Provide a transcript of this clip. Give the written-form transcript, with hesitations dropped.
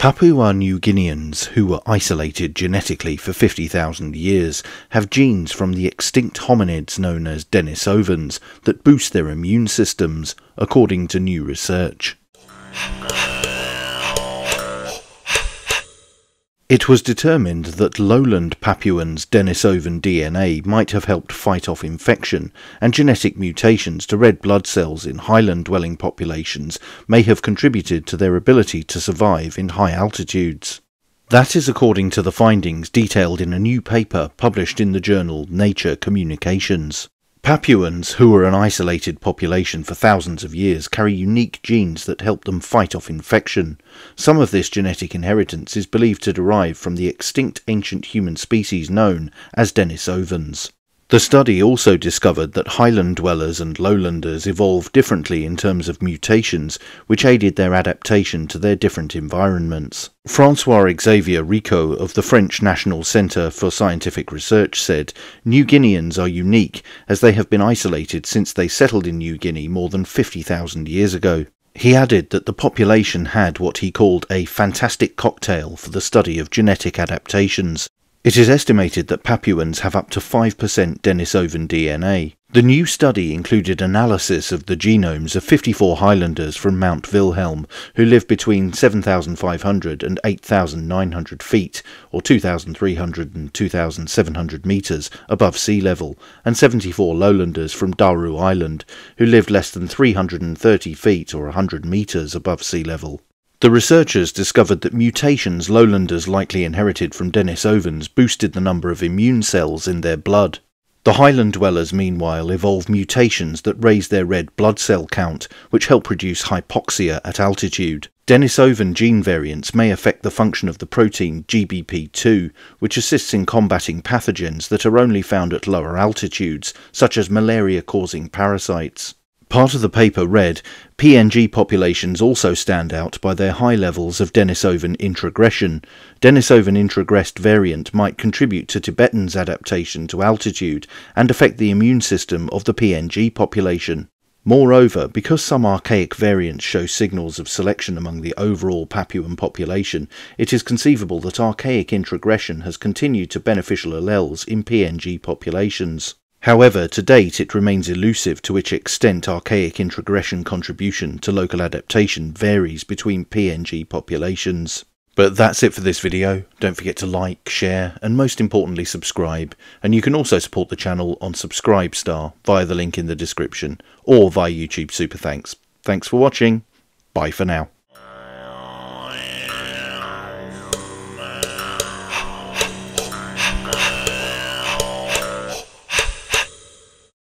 Papua New Guineans, who were isolated genetically for 50,000 years, have genes from the extinct hominids known as Denisovans that boost their immune systems, according to new research. It was determined that lowland Papuans' Denisovan DNA might have helped fight off infection, and genetic mutations to red blood cells in highland-dwelling populations may have contributed to their ability to survive in high altitudes. That is according to the findings detailed in a new paper published in the journal Nature Communications. Papuans, who were an isolated population for thousands of years, carry unique genes that help them fight off infection. Some of this genetic inheritance is believed to derive from the extinct ancient human species known as Denisovans. The study also discovered that highland dwellers and lowlanders evolved differently in terms of mutations, which aided their adaptation to their different environments. François-Xavier Rico of the French National Centre for Scientific Research said, "New Guineans are unique as they have been isolated since they settled in New Guinea more than 50,000 years ago." He added that the population had what he called a fantastic cocktail for the study of genetic adaptations. It is estimated that Papuans have up to 5% Denisovan DNA. The new study included analysis of the genomes of 54 Highlanders from Mount Wilhelm, who live between 7,500 and 8,900 feet, or 2,300 and 2,700 metres, above sea level, and 74 lowlanders from Daru Island, who lived less than 330 feet, or 100 metres, above sea level. The researchers discovered that mutations lowlanders likely inherited from Denisovans boosted the number of immune cells in their blood. The highland dwellers, meanwhile, evolve mutations that raise their red blood cell count, which help reduce hypoxia at altitude. Denisovan gene variants may affect the function of the protein GBP2, which assists in combating pathogens that are only found at lower altitudes, such as malaria-causing parasites. Part of the paper read, "PNG populations also stand out by their high levels of Denisovan introgression. Denisovan introgressed variant might contribute to Tibetans' adaptation to altitude and affect the immune system of the PNG population. Moreover, because some archaic variants show signals of selection among the overall Papuan population, it is conceivable that archaic introgression has continued to beneficial alleles in PNG populations. However, to date it remains elusive to which extent archaic introgression contribution to local adaptation varies between PNG populations." But that's it for this video. Don't forget to like, share, and most importantly subscribe. And you can also support the channel on Subscribestar via the link in the description, or via YouTube Super Thanks. Thanks for watching. Bye for now.